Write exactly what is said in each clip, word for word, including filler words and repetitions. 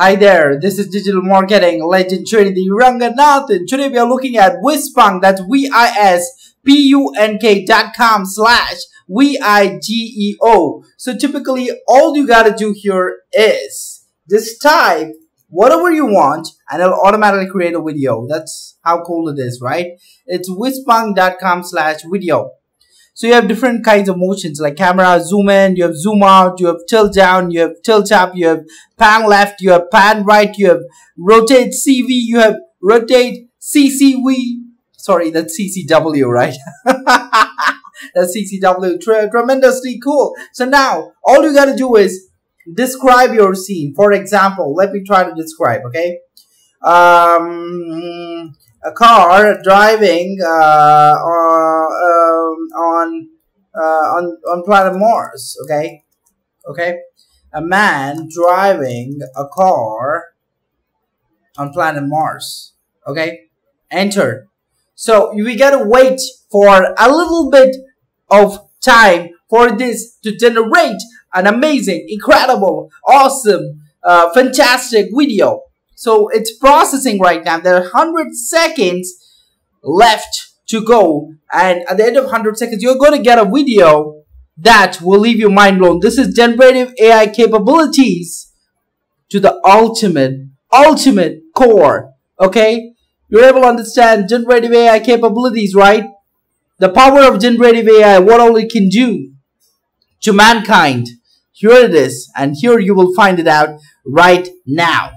Hi there, this is digital marketing legend Srinidhi Ranganathan. Today we are looking at wispunk, that's W I S P U N K dot com slash W I G E O. So typically all you gotta do here is just type whatever you want and it'll automatically create a video. That's how cool it is, right? It's wispunk dot com slash video. So you have different kinds of motions like camera, zoom in, you have zoom out, you have tilt down, you have tilt up, you have pan left, you have pan right, you have rotate C V, you have rotate C C V. Sorry, that's C C W, right? That's C C W. Tre tremendously cool. So now, all you gotta do is describe your scene. For example, let me try to describe, okay? Um, a car driving uh, or, uh, on uh, on on planet Mars, okay, okay, a man driving a car on planet Mars, okay, enter. So we gotta wait for a little bit of time for this to generate an amazing, incredible, awesome, uh, fantastic video. So it's processing right now. There are one hundred seconds left to go, and at the end of one hundred seconds you're going to get a video that will leave you mind blown. This is generative A I capabilities to the ultimate ultimate core, okay? You're able to understand generative A I capabilities, right? The power of generative A I, what all it can do to mankind. Here it is, and here you will find it out right now.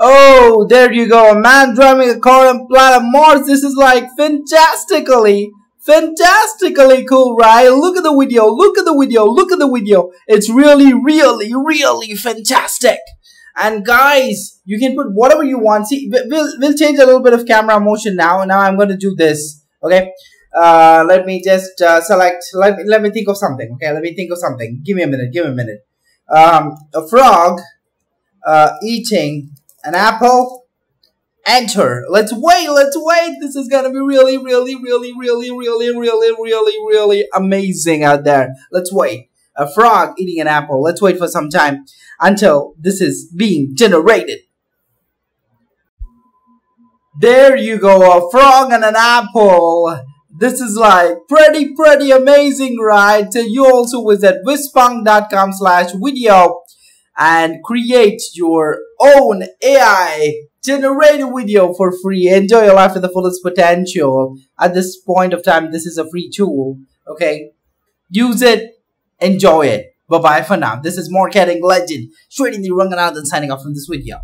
Oh, there you go. A man driving a car on planet Mars. This is like fantastically, fantastically cool, right? Look at the video. Look at the video. Look at the video. It's really, really, really fantastic. And guys, you can put whatever you want. See, we'll, we'll change a little bit of camera motion now. Now I'm going to do this. Okay. Uh, let me just uh, select. Let me, let me think of something. Okay. Let me think of something. Give me a minute. Give me a minute. Um, a frog uh, eating an apple, enter. Let's wait, let's wait. This is gonna be really, really, really, really, really, really, really, really amazing out there. Let's wait. A frog eating an apple. Let's wait for some time until this is being generated. There you go, a frog and an apple. This is like pretty, pretty amazing, right? So you also visit wispunk dot com slash video and create your own A I generated video for free. Enjoy your life to the fullest potential. At this point of time, this is a free tool, okay? Use it, enjoy it. Bye bye for now. This is marketing legend Srinidhi Ranganathan signing off from this video.